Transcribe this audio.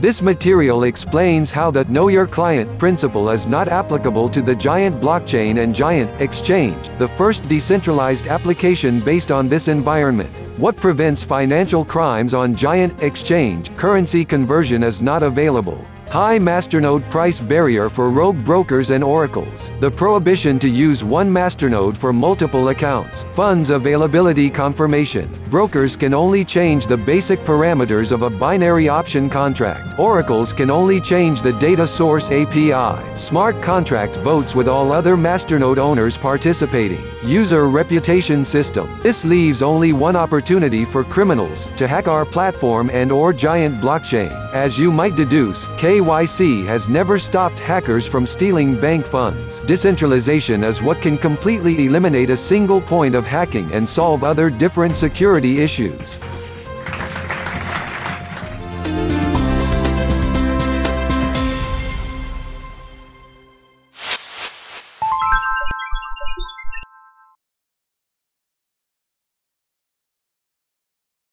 This material explains how the Know Your Client principle is not applicable to the Giant Blockchain and Giant Exchange, the first decentralized application based on this environment. What prevents financial crimes on Giant Exchange? Currency conversion is not available. High masternode price barrier for rogue brokers and oracles. The prohibition to use one masternode for multiple accounts. Funds availability confirmation. Brokers can only change the basic parameters of a binary option contract. Oracles can only change the data source API. Smart contract votes with all other masternode owners participating. User reputation system. This leaves only one opportunity for criminals to hack our platform and or Giant Blockchain. As you might deduce, KYC has never stopped hackers from stealing bank funds. Decentralization is what can completely eliminate a single point of hacking and solve other different security issues.